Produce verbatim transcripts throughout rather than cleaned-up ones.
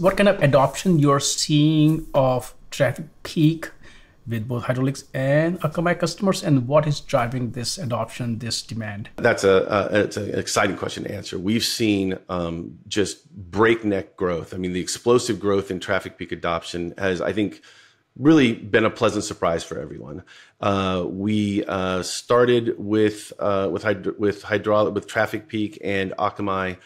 What kind of adoption you're seeing of TrafficPeak with both Hydrolix and Akamai customers, and what is driving this adoption, this demand? That's a, uh, it's an exciting question to answer. We've seen um, just breakneck growth. I mean, the explosive growth in TrafficPeak adoption has, I think, really been a pleasant surprise for everyone. Uh, we uh, started with uh, with Hydro with Hydrolix with TrafficPeak and Akamai,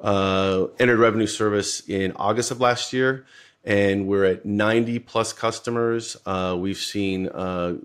uh, entered revenue service in August of last year. And we're at ninety plus customers. Uh, we've seen uh,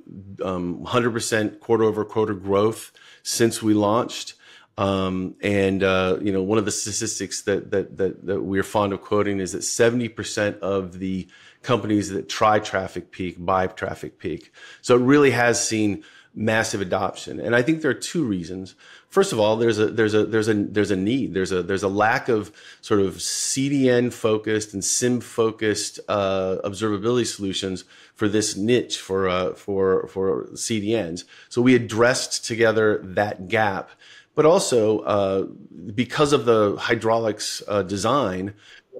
um, one hundred percent quarter over quarter growth since we launched. Um, and uh, you know, one of the statistics that that that, that we're fond of quoting is that seventy percent of the companies that try TrafficPeak buy TrafficPeak. So it really has seen massive adoption, and I think there are two reasons. First of all, there's a there's a there's a there's a need. There's a there's a lack of sort of C D N focused and SIEM focused uh, observability solutions for this niche for uh, for for C D Ns. So we addressed together that gap, but also uh, because of the Hydrolix uh, design,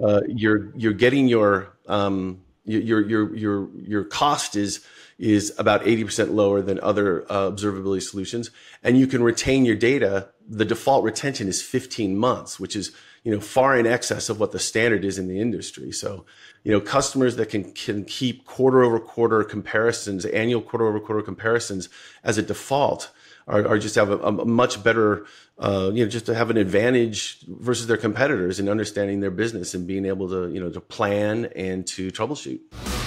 uh, you're you're getting your um, your your your your cost is. is about eighty percent lower than other uh, observability solutions, and you can retain your data. The default retention is fifteen months, which is you know far in excess of what the standard is in the industry. So, you know, customers that can can keep quarter over quarter comparisons, annual quarter over quarter comparisons as a default, are, are just have a, a much better, uh, you know, just to have an advantage versus their competitors in understanding their business and being able to you know to plan and to troubleshoot.